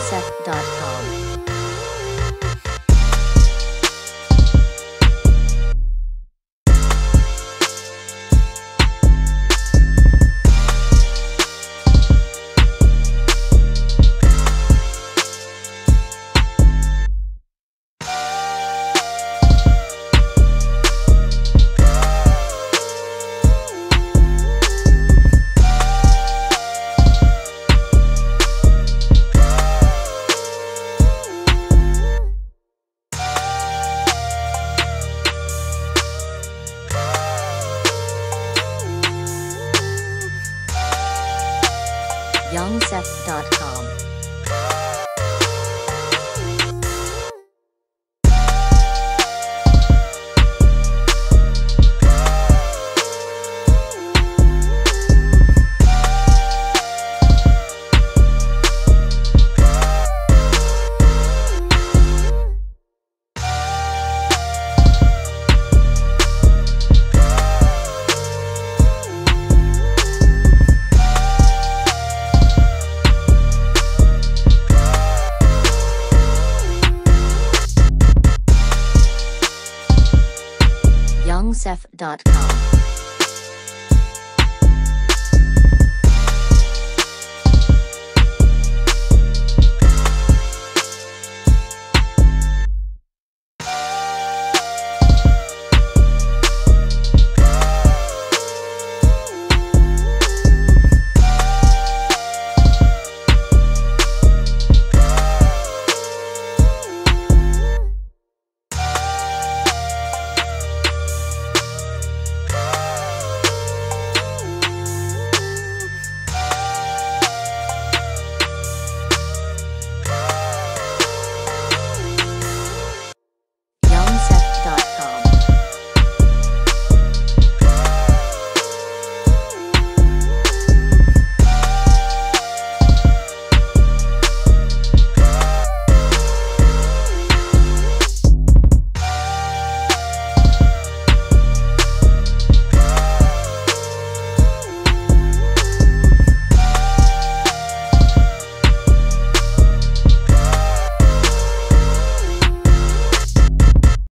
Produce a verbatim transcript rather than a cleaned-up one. young seph dot com. young seph dot com. young seph dot com.